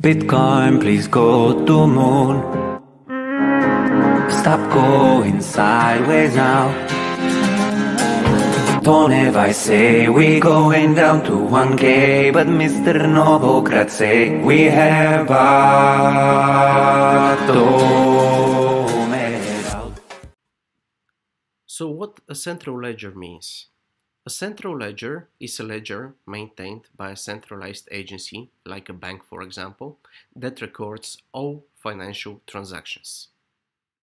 Bitcoin, please go to moon. Stop going sideways now. Don't ever say we going down to 1K, but Mr. Novocrat say we have out. So what a central ledger means? A central ledger is a ledger maintained by a centralized agency, like a bank for example, that records all financial transactions.